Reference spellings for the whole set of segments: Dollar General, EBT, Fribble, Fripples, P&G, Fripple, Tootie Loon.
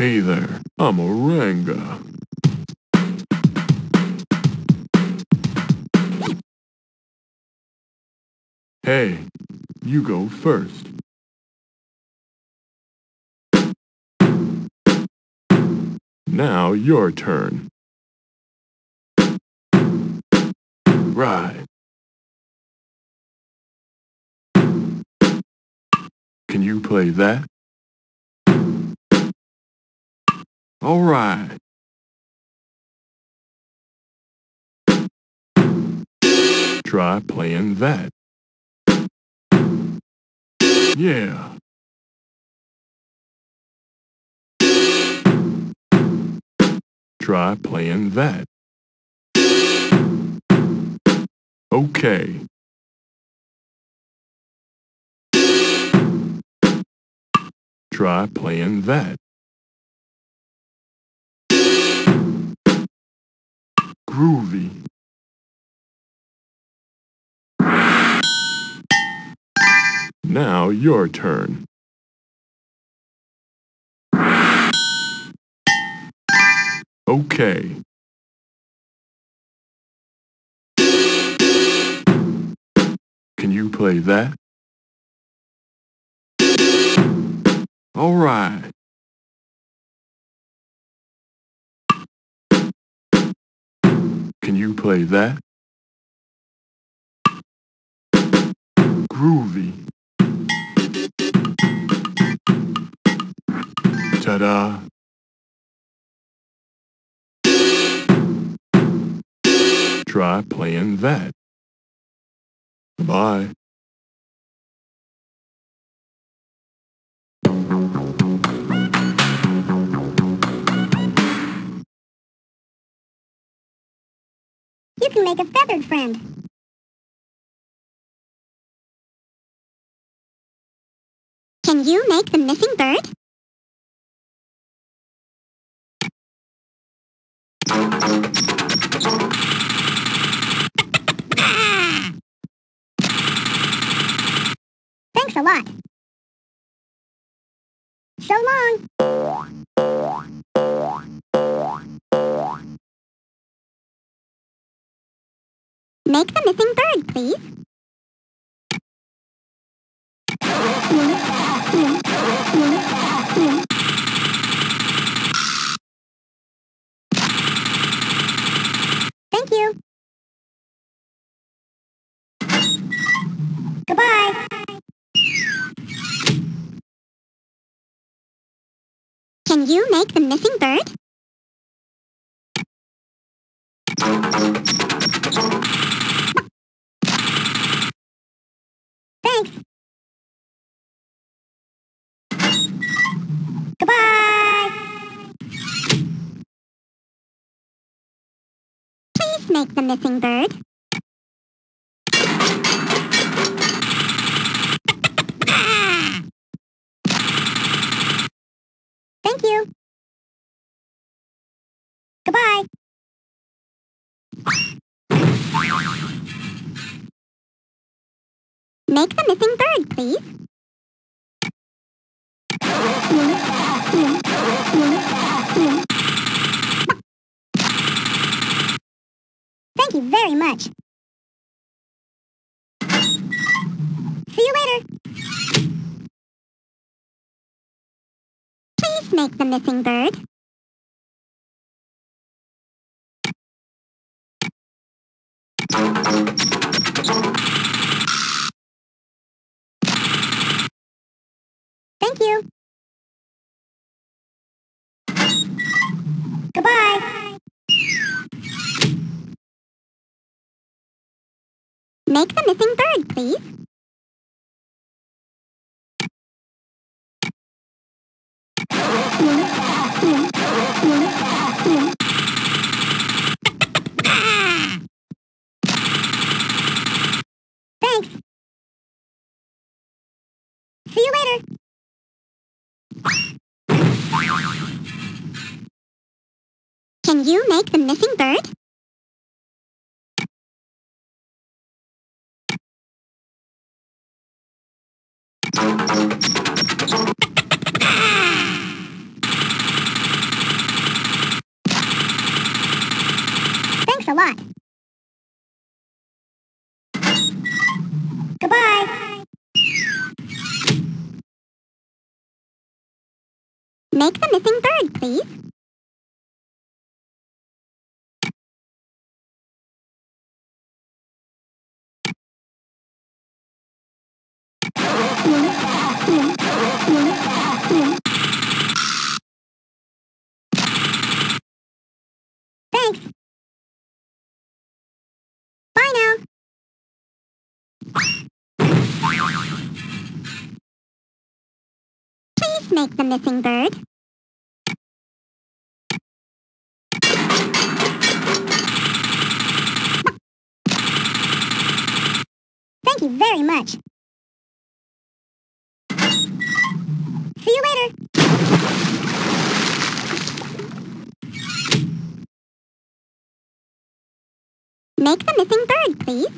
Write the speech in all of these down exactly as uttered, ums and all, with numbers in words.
Hey there, I'm a Ranga. Hey, you go first. Now your turn. Right. Can you play that? All right. Try playing that. Yeah. Try playing that. Okay. Try playing that. Groovy. Now your turn. Okay. Can you play that? All right. Can you play that? Groovy. Ta-da! Try playing that. Bye. You can make a feathered friend. Can you make the missing bird? Thanks a lot. So long. Make the missing bird, please. Thank you. Goodbye. Can you make the missing bird? Thanks. Goodbye. Please make the missing bird. Thank you. Goodbye. Make the missing bird, please. Thank you very much. See you later. Please make the missing bird. Thank you. Goodbye. Make the missing bird, please. Thanks. See you later. Can you make the missing bird? Make the missing bird, please. Thanks. Bye now. Please make the missing bird. Thank you very much. See you later. Make the missing bird, please.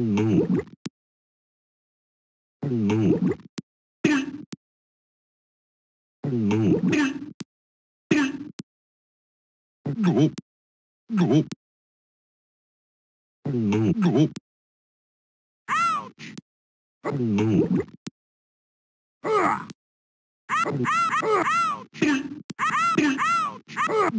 No. No. No. No. Ouch! Ouch! Ouch! Ouch! Ouch! Uh. Uh.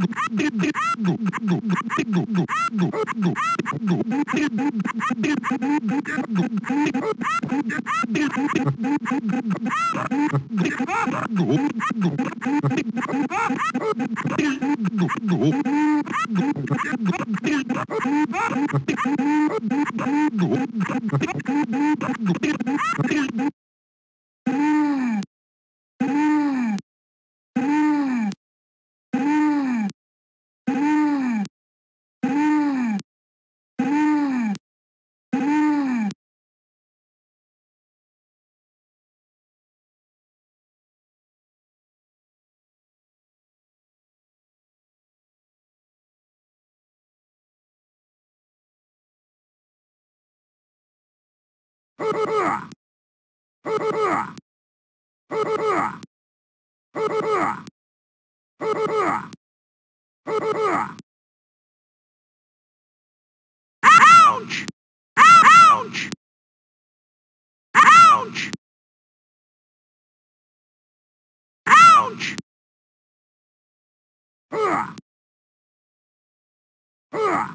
Uh.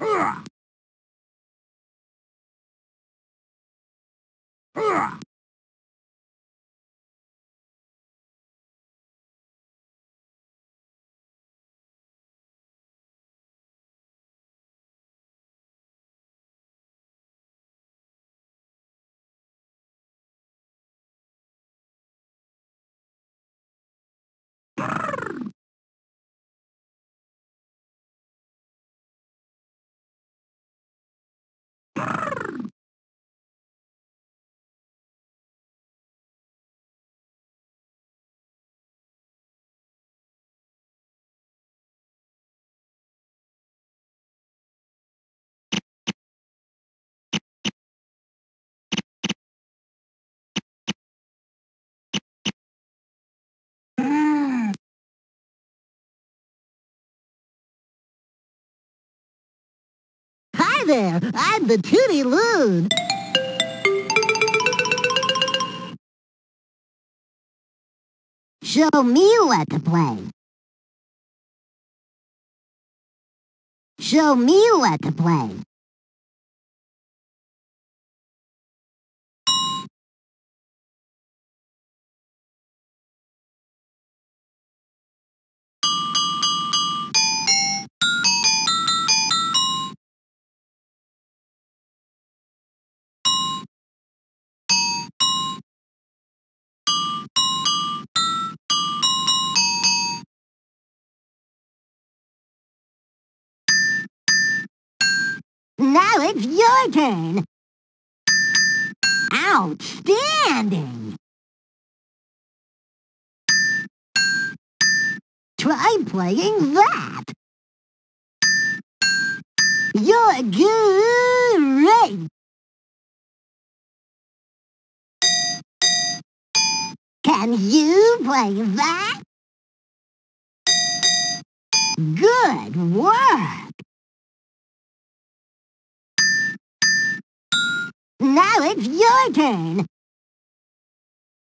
Uh. Hi there, I'm the Tootie Loon. Show me what to play. Show me what to play. Now it's your turn. Outstanding. Try playing that. You're great. Can you play that? Good work. Now it's your turn.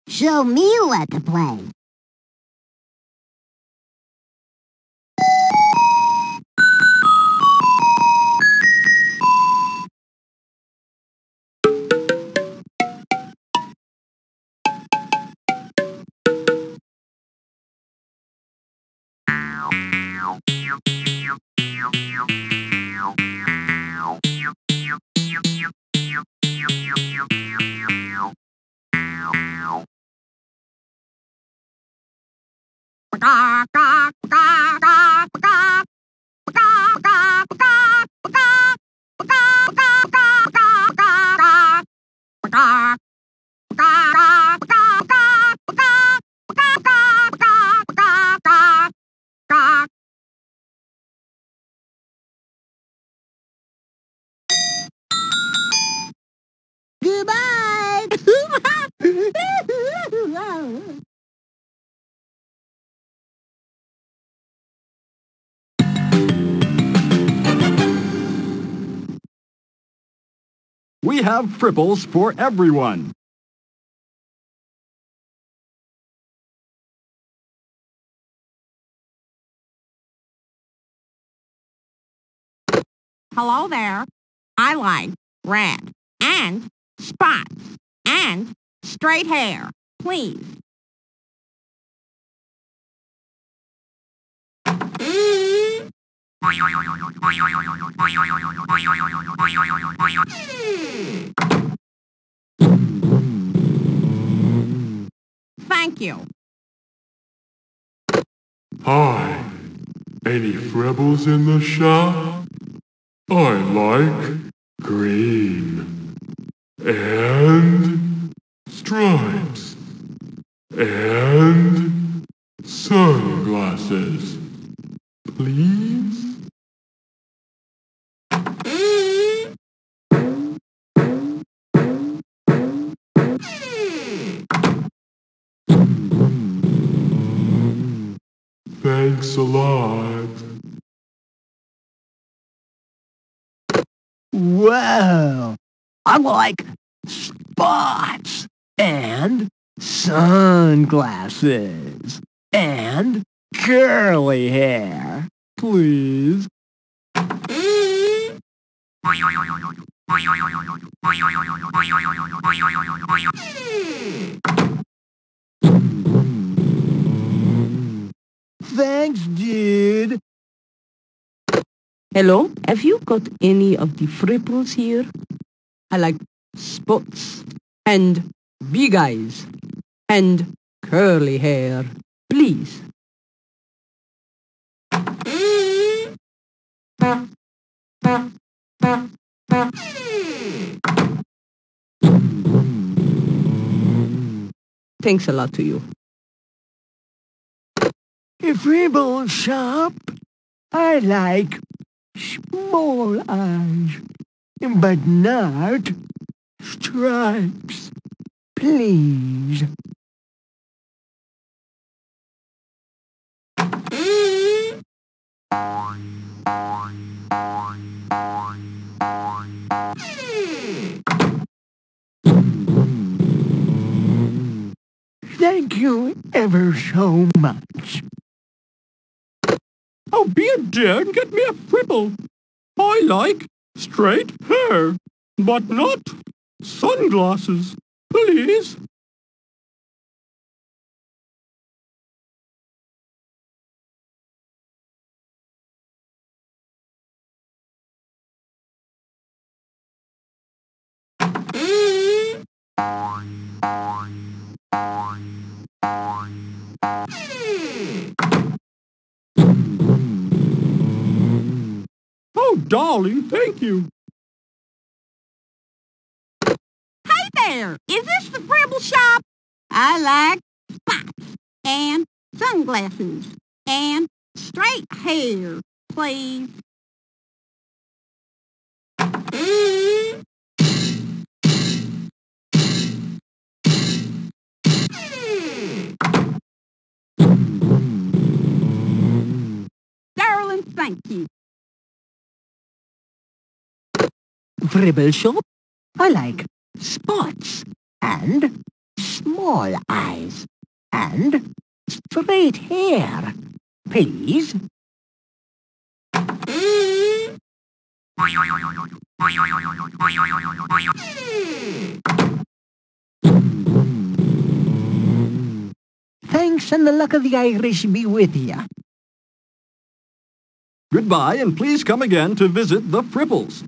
Show me what to play. Gawk, gawk, gawk, gawk, gawk. Goodbye. We have Fripples for everyone. Hello there. I like red and spots and straight hair, please. Thank you. Hi. Any Fripples in the shop? I like green and stripes and sunglasses, please. Thanks a lot. Wow! I like spots and sunglasses and curly hair, please. Thanks, dude. Hello, have you got any of the Fripples here? I like spots and big eyes and curly hair, please. Thanks a lot to you. Fripples shop, I like small eyes, but not stripes, please. Thank you ever so much. Oh, be a dear and get me a Fripple. I like straight hair, but not sunglasses, please. Darling, thank you. Hey there, is this the Fribble shop? I like spots and sunglasses and straight hair, please. Darling, thank you. Fribble shop, I like spots and small eyes and straight hair, please. Thanks, and the luck of the Irish be with you. Goodbye, and please come again to visit the Fripples.